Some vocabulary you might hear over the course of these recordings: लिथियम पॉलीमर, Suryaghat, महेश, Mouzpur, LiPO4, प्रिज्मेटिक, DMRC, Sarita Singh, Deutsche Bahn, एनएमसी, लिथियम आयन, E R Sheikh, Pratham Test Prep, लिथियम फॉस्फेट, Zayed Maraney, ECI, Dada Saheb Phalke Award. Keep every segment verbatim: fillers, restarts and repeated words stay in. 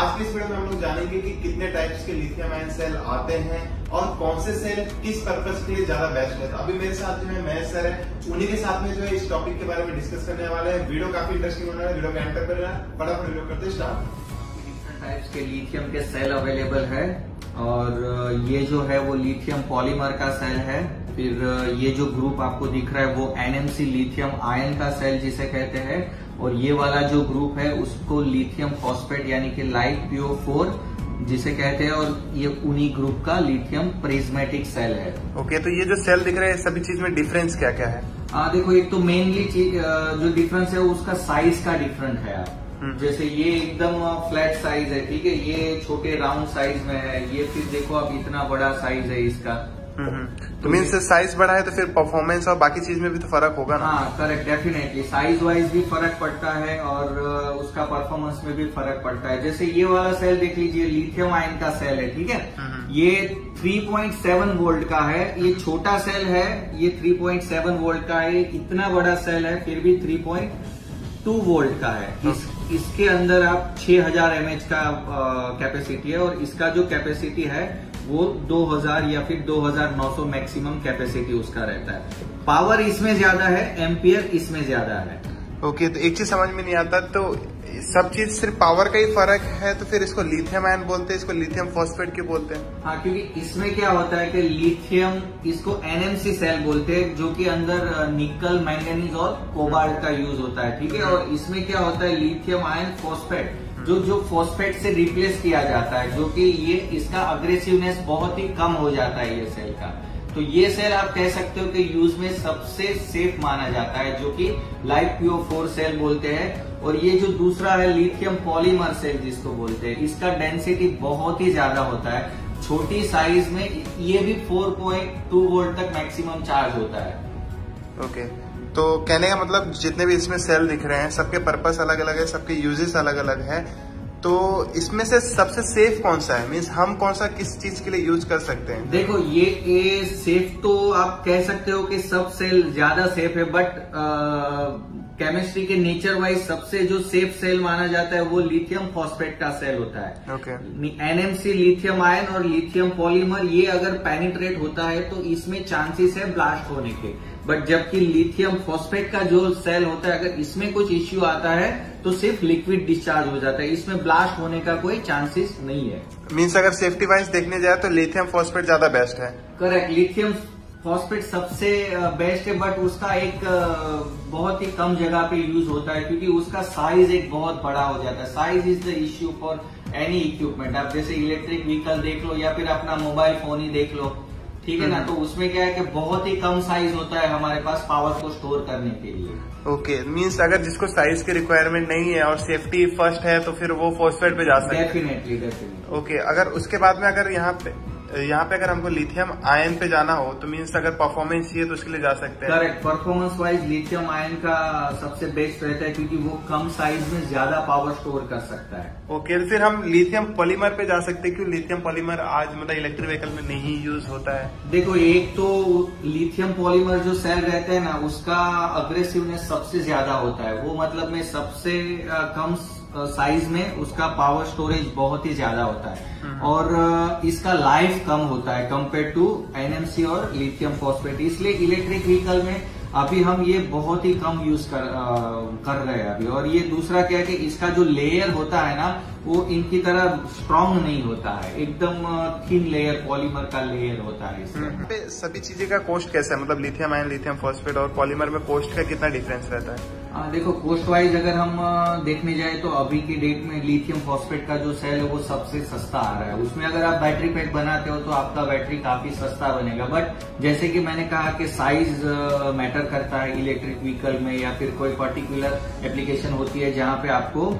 आज के इस वीडियो में हम लोग जानेंगे कि कितने टाइप्स के लिथियम आयन सेल आते हैं और कौन से सेल किस पर्पस के लिए ज्यादा बेस्ट है। तो अभी मेरे साथ जो है महेश सर है, उन्हीं के साथ में जो है इस टॉपिक के बारे में डिस्कस करने वाले हैं। वीडियो काफी इंटरेस्टिंग होने वाला है, वीडियो का एंड तक बने रहना। फटाफट वीडियो करते स्टार्ट। डिफरेंट टाइप्स के लिथियम के सेल अवेलेबल है और ये जो है वो लिथियम पॉलीमर का सेल है। फिर ये जो ग्रुप आपको दिख रहा है वो एनएमसी लिथियम आयन का सेल जिसे कहते हैं, और ये वाला जो ग्रुप है उसको लिथियम फॉस्फेट यानी कि LiPo4 जिसे कहते हैं, और ये उन्हीं ग्रुप का लिथियम प्रिज्मेटिक सेल है। ओके okay, तो ये जो सेल दिख रहे हैं सभी चीज में डिफरेंस क्या क्या है? आ, देखो, एक तो मेनली चीज जो डिफरेंस है उसका साइज का डिफरेंट है। जैसे ये एकदम फ्लैट साइज है, ठीक है, ये छोटे राउंड साइज में है, ये फिर देखो अब इतना बड़ा साइज है इसका। तो मीन्स साइज बड़ा है तो फिर परफॉर्मेंस और बाकी चीज में भी तो फर्क होगा ना? हाँ, करेक्ट, डेफिनेटली साइज वाइज भी फर्क पड़ता है और उसका परफॉर्मेंस में भी फर्क पड़ता है। जैसे ये वाला सेल देख लीजिए, लिथियम आयन का सेल है, ठीक है, ये तीन पॉइंट सात वोल्ट का है, ये छोटा सेल है, ये तीन पॉइंट सात वोल्ट का है, इतना बड़ा सेल है, फिर भी तीन पॉइंट दो वोल्ट का है। इस, इसके अंदर आप छह हज़ार एमएच का कैपेसिटी है और इसका जो कैपेसिटी है वो दो हज़ार या फिर दो हज़ार नौ सौ मैक्सिमम कैपेसिटी उसका रहता है। पावर इसमें ज्यादा है, एम्पियर इसमें ज्यादा है। ओके okay, तो एक चीज समझ में नहीं आता, तो सब चीज सिर्फ पावर का ही फर्क है, तो फिर इसको लिथियम आयन बोलते हैं, इसको लिथियम फॉस्फेट क्यों बोलते हैं? हाँ, क्योंकि इसमें क्या होता है कि लिथियम, इसको एनएमसी सेल बोलते हैं, जो कि अंदर निकल, मैंगनीज और कोबाल्ट का यूज होता है, ठीक है, और इसमें क्या होता है लिथियम आयन फॉस्फेट जो जो फॉस्फेट से रिप्लेस किया जाता है, जो कि ये इसका अग्रेसिवनेस बहुत ही कम हो जाता है ये सेल का। तो ये सेल आप कह सकते हो कि यूज में सबसे सेफ माना जाता है, जो कि LiPo4 सेल बोलते हैं। और ये जो दूसरा है लिथियम पॉलीमर सेल जिसको बोलते हैं, इसका डेंसिटी बहुत ही ज्यादा होता है, छोटी साइज में, ये भी चार पॉइंट दो वोल्ट तक मैक्सिमम चार्ज होता है। Okay okay. तो कहने का मतलब जितने भी इसमें सेल दिख रहे हैं सबके पर्पस अलग अलग है, सबके यूजेस अलग अलग है, तो इसमें से सबसे सेफ कौन सा है? मीन्स हम कौन सा किस चीज के लिए यूज कर सकते हैं? देखो, ये ए, सेफ तो आप कह सकते हो कि सब सेल ज्यादा सेफ है, बट केमिस्ट्री के नेचर वाइज सबसे जो सेफ सेल माना जाता है वो लिथियम फॉस्फेट का सेल होता है। Okay okay. एनएमसी लिथियम आयन और लिथियम पॉलीमर ये अगर पेनिट्रेट होता है तो इसमें चांसेस है ब्लास्ट होने के, बट जबकि लिथियम फॉस्फेट का जो सेल होता है अगर इसमें कुछ इश्यू आता है तो सिर्फ लिक्विड डिस्चार्ज हो जाता है, इसमें ब्लास्ट होने का कोई चांसेस नहीं है। मीन्स अगर सेफ्टी वाइज देखने जाए तो लिथियम फॉस्फेट ज्यादा बेस्ट है। करेक्ट, लिथियम फॉस्फेट सबसे बेस्ट है, बट उसका एक बहुत ही कम जगह पे यूज होता है, क्योंकि उसका साइज एक बहुत बड़ा हो जाता है। Size is the issue for any equipment. आप जैसे इलेक्ट्रिक व्हीकल देख लो या फिर अपना मोबाइल फोन ही देख लो, ठीक है ना, तो उसमें क्या है कि बहुत ही कम साइज होता है हमारे पास पावर को स्टोर करने के लिए। ओके okay, मीन्स अगर जिसको साइज की रिक्वायरमेंट नहीं है और सेफ्टी फर्स्ट है तो फिर वो फॉस्फेट पे जा सकते हैं। Definitely definitely. ओके, अगर उसके बाद में अगर यहाँ पे यहाँ पे अगर हमको लिथियम आयन पे जाना हो तो मीन्स अगर परफॉर्मेंस चाहिए तो उसके लिए जा सकते हैं। Correct, performance wise लिथियम आयन का सबसे बेस्ट रहता है, क्योंकि वो कम साइज में ज्यादा पावर स्टोर कर सकता है। ओके, तो फिर हम लिथियम पॉलीमर पे जा सकते हैं, क्यों लिथियम पॉलीमर आज मतलब इलेक्ट्रिक व्हीकल में नहीं यूज होता है? देखो, एक तो लिथियम पॉलीमर जो सेल रहता है ना उसका अग्रेसिवनेस सबसे ज्यादा होता है, वो मतलब में सबसे कम साइज में उसका पावर स्टोरेज बहुत ही ज्यादा होता है और इसका लाइफ कम होता है कंपेयर टू एनएमसी और लिथियम फॉस्फेट, इसलिए इलेक्ट्रिक व्हीकल में अभी हम ये बहुत ही कम यूज कर आ, कर रहे हैं अभी। और ये दूसरा क्या है कि इसका जो लेयर होता है ना वो इनकी तरह स्ट्रॉन्ग नहीं होता है, एकदम थिन लेयर, पॉलीमर का लेयर होता है। इसमें सभी चीजें का कॉस्ट कैसा है, मतलब लिथियम आयन, लिथियम फॉस्फेट और पॉलीमर में कॉस्ट का कितना डिफरेंस रहता है? आ, देखो, कॉस्ट वाइज अगर हम देखने जाए तो अभी की डेट में लिथियम फॉस्फेट का जो सेल है वो सबसे सस्ता आ रहा है। उसमें अगर आप बैटरी पैक बनाते हो तो आपका बैटरी काफी सस्ता बनेगा, बट जैसे कि मैंने कहा कि साइज मैटर करता है इलेक्ट्रिक व्हीकल में, या फिर कोई पर्टिकुलर एप्लीकेशन होती है जहाँ पे आपको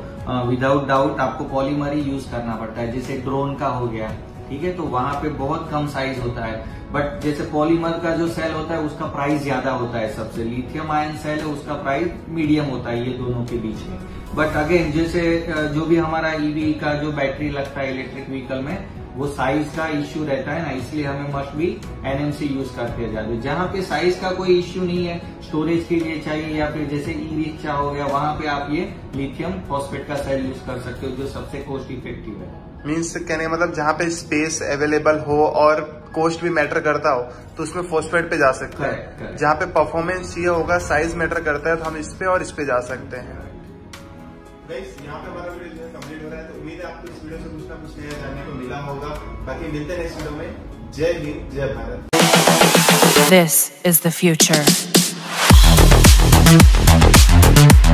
विदाउट डाउट आपको पॉलीमर ही यूज करना पड़ता है, जैसे ड्रोन का हो गया, ठीक है, तो वहां पे बहुत कम साइज होता है, बट जैसे पॉलीमर का जो सेल होता है उसका प्राइस ज्यादा होता है सबसे। लिथियम आयन सेल है उसका प्राइस मीडियम होता है ये दोनों के बीच में, बट अगेन जैसे जो भी हमारा ईवी का जो बैटरी लगता है इलेक्ट्रिक व्हीकल में वो साइज का इश्यू रहता है ना, इसलिए हमें मस्ट बी एनएमसी यूज करते जाते हैं। जहाँ पे साइज का कोई इश्यू नहीं है, स्टोरेज के लिए चाहिए या फिर जैसे ई रिक्शा हो गया, वहाँ पे आप ये लिथियम फॉस्फेट का सेल यूज कर सकते हो जो सबसे कॉस्ट इफेक्टिव है। मीन्स कहने मतलब जहाँ पे स्पेस अवेलेबल हो और कॉस्ट भी मैटर करता हो तो उसमें फॉस्फेट पे जा सकते हैं, जहाँ पे परफॉर्मेंस ये होगा साइज मैटर करता है तो हम इस पे और इस पे जा सकते हैं। यहाँ पे हमारा वीडियो कंप्लीट हो रहा है, तो उम्मीद है आपको इस वीडियो से कुछ ना कुछ नया जानने को मिला होगा। बाकी मिलते हैं नेक्स्ट वीडियो में। जय हिंद, जय Bharat. This is the future.